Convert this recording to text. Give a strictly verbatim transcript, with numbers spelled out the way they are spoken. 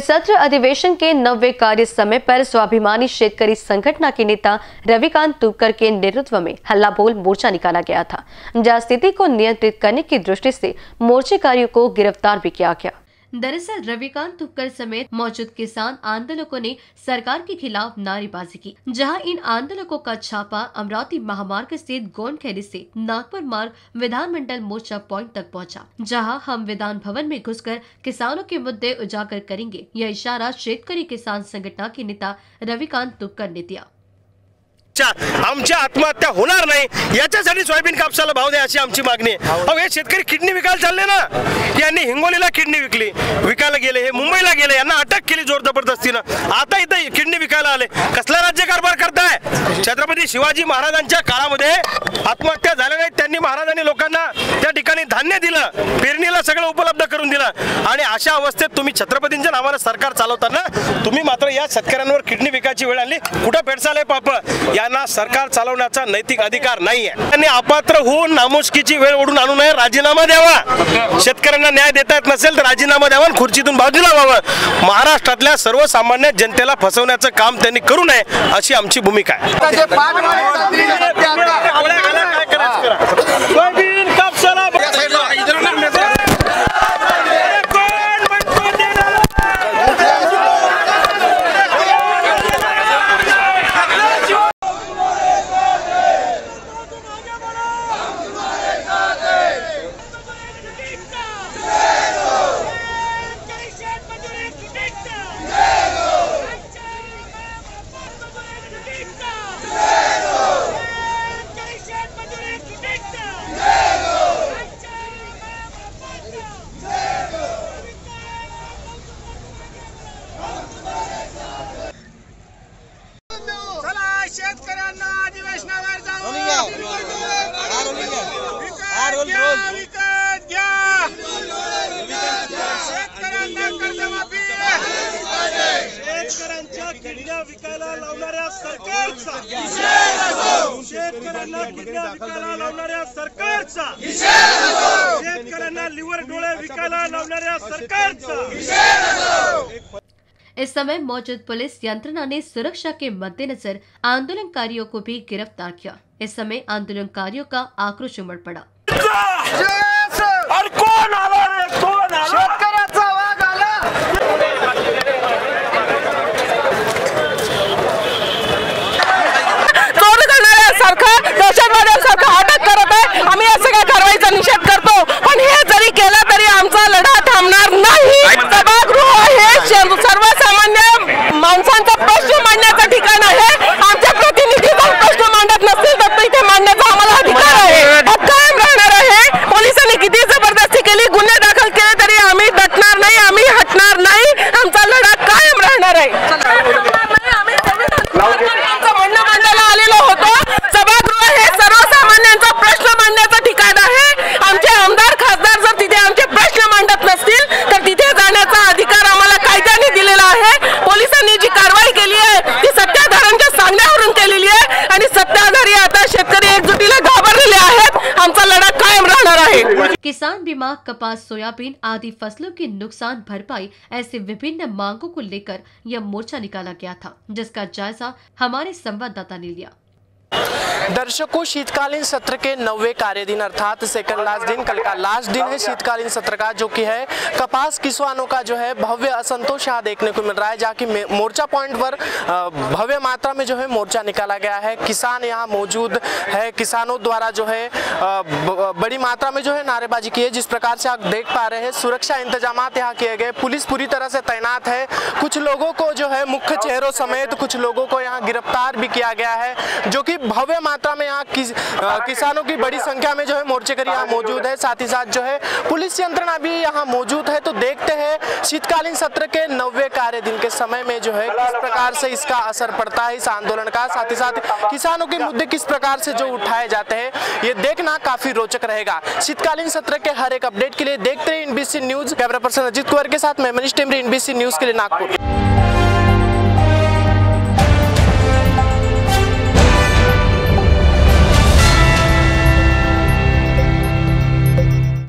सत्र अधिवेशन के नववे कार्य समय पर स्वाभिमानी शेतकरी संगठना के नेता रविकांत तुपकर के नेतृत्व में हल्लाबोल मोर्चा निकाला गया था, जहां स्थिति को नियंत्रित करने की दृष्टि से मोर्चेकारियों को गिरफ्तार भी किया गया। दरअसल रविकांत तुपकर समेत मौजूद किसान आंदोलकों ने सरकार के खिलाफ नारेबाजी की, जहां इन आंदोलकों का छापा अमरावती महामार्ग स्थित गोंडखैरी से नागपुर मार्ग विधानमंडल मोर्चा पॉइंट तक पहुंचा, जहां हम विधान भवन में घुसकर किसानों के मुद्दे उजागर करेंगे। यह इशारा शेतकारी किसान संगठना के नेता रविकांत तुपकर ने दिया। आमची आत्महत्या होणार नाही याच्यासाठी सोयाबीन कापसाला भाव द्या अशी आमची मागणी आहे। अहो हे शेतकरी किडनी विकायला चालले ना, यांनी हिंगोलीला किडनी विकली, विकायला गेले, हे मुंबईला गेले, यांना अटक केली जोर जबरदस्तीनं, आता इथे किडनी विकायला आले। कसला राज्यकारभार करताय? छत्रपती शिवाजी महाराजांच्या काळामध्ये आत्महत्या झाल्या नाहीत, त्यांनी महाराजांनी लोकांना त्या ठिकाणी धान्य दिलं, पेरणीला सगळं उपलब्ध करून दिलं, आणि अशा अवस्थेत तुम्ही छत्रपतींच्या नावाने सरकार चालवताना तुम्ही मात्र या शेतकऱ्यांवर किडनी विकायची वेळ आली। कुठं भेटसाले पाप, यांना सरकार चालवण्याचा नैतिक अधिकार नाहीये। त्यांनी अपात्र होऊन नामुष्कीची वेळ ओढून आणू नये, राजीनामा द्यावा। शेतकऱ्यांना न्याय देता येत नसेल तर राजीनामा द्यावा, खुर्चीतून बाजूला व्हावं। महाराष्ट्रातल्या सर्वसामान्य जनतेला फसवण्याचं काम त्यांनी करू नये अशी आमची भूमिका आहे। विकायला लावणाऱ्या सरकारचा शेतकऱ्यांना किडण्या विकायला लावणाऱ्या सरकारचा, शेतकऱ्यांना लिव्हर डोळे विकायला लावणाऱ्या सरकारचा। इस समय मौजूद पुलिस यंत्रणा ने सुरक्षा के मद्देनजर आंदोलनकारियों को भी गिरफ्तार किया। इस समय आंदोलनकारियों का आक्रोश उमड़ पड़ा। किसान बीमा, कपास, सोयाबीन आदि फसलों की नुकसान भरपाई ऐसे विभिन्न मांगों को लेकर यह मोर्चा निकाला गया था, जिसका जायजा हमारे संवाददाता ने लिया। दर्शकों, शीतकालीन सत्र के नौवे कार्य दिन अर्थात सेकंड लास्ट दिन, कल का लास्ट दिन है शीतकालीन सत्र का, जो कि है कपास किसानों का जो है भव्य असंतोष यहाँ देखने को मिल रहा है, जहाँ की मोर्चा पॉइंट पर भव्य मात्रा में जो है मोर्चा निकाला गया है। किसान यहाँ मौजूद है, किसानों द्वारा जो है बड़ी मात्रा में जो है नारेबाजी की है। जिस प्रकार से आप देख पा रहे हैं सुरक्षा इंतजाम यहाँ किए गए, पुलिस पूरी तरह से तैनात है। कुछ लोगों को जो है मुख्य चेहरों समेत कुछ लोगों को यहाँ गिरफ्तार भी किया गया है, जो कि भव्य मात्रा में यहाँ किस, किसानों की बड़ी संख्या में जो है मोर्चेकारी यहाँ मौजूद है। साथ ही साथ जो है पुलिस यंत्रणा भी यहाँ मौजूद है। तो देखते हैं शीतकालीन सत्र के नौवे कार्य दिन के समय में जो है किस प्रकार से इसका असर पड़ता है इस आंदोलन का, साथ ही साथ किसानों के मुद्दे किस प्रकार से जो उठाए जाते हैं, ये देखना काफी रोचक रहेगा। शीतकालीन सत्र के हर एक अपडेट के लिए देखते रहिए NBC news. Camera person Ajit Kumar के साथ मैं मनीष टेमरी, एनबीसी न्यूज के लिए नागपुर।